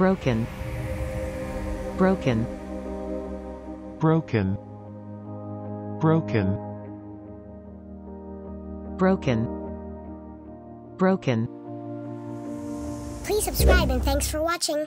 broken, broken, broken, broken, broken, broken. Please subscribe and thanks for watching.